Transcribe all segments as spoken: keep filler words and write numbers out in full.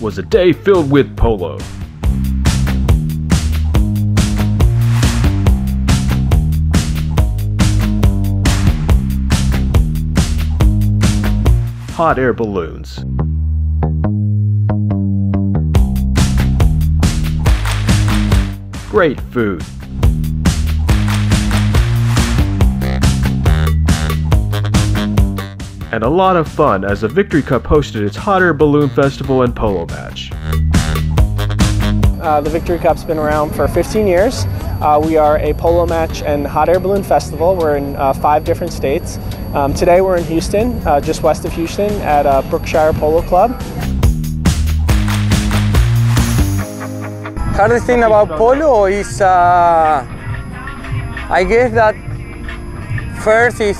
It was a day filled with polo. Hot air balloons. Great food. And a lot of fun as the Victory Cup hosted its Hot Air Balloon Festival and Polo Match. Uh, the Victory Cup's been around for fifteen years. Uh, we are a polo match and hot air balloon festival. We're in uh, five different states. Um, today we're in Houston, uh, just west of Houston at uh, Brookshire Polo Club. Hardest thing about polo is, uh, I guess that first is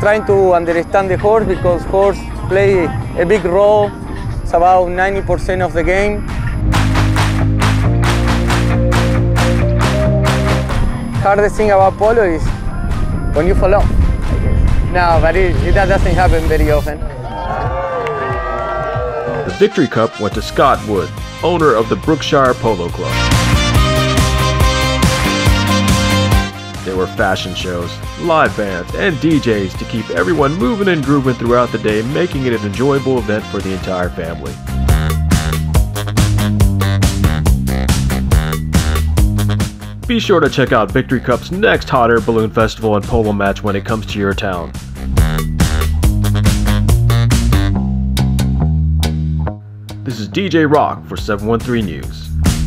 trying to understand the horse, because horse play a big role. It's about ninety percent of the game. Hardest thing about polo is when you fall off. No, but it, it, that doesn't happen very often. The Victory Cup went to Scott Wood, owner of the Brookshire Polo Club. There were fashion shows, live bands, and D Js to keep everyone moving and grooving throughout the day, making it an enjoyable event for the entire family. Be sure to check out Victory Cup's next Hot Air Balloon Festival and Polo Match when it comes to your town. This is D J Rock for seven one three News.